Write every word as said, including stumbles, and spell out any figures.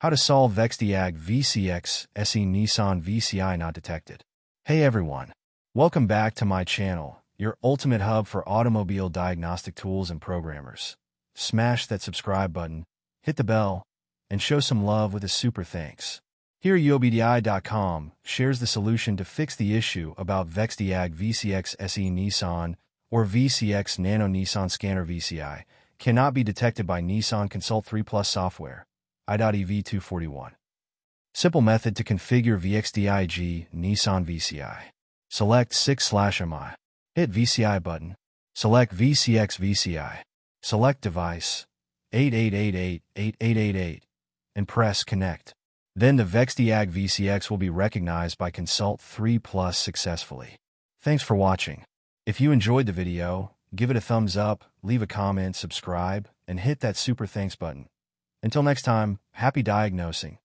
How to solve V X D I A G V C X S E Nissan V C I not detected. Hey everyone, welcome back to my channel, your ultimate hub for automobile diagnostic tools and programmers. Smash that subscribe button, hit the bell, and show some love with a super thanks. Here u o b d i dot com shares the solution to fix the issue about V X D I A G V C X S E Nissan or V C X Nano Nissan Scanner V C I cannot be detected by Nissan Consult three Plus software. i dot e v two forty-one. Simple method to configure V X D I A G Nissan V C I. Select six slash M I. Hit V C I button. Select V C X V C I. Select device eight eight eight eight eight eight eight eight and press connect. Then the V X D I A G V C X will be recognized by Consult three Plus successfully. Thanks for watching. If you enjoyed the video, give it a thumbs up, leave a comment, subscribe, and hit that super thanks button. Until next time, happy diagnosing.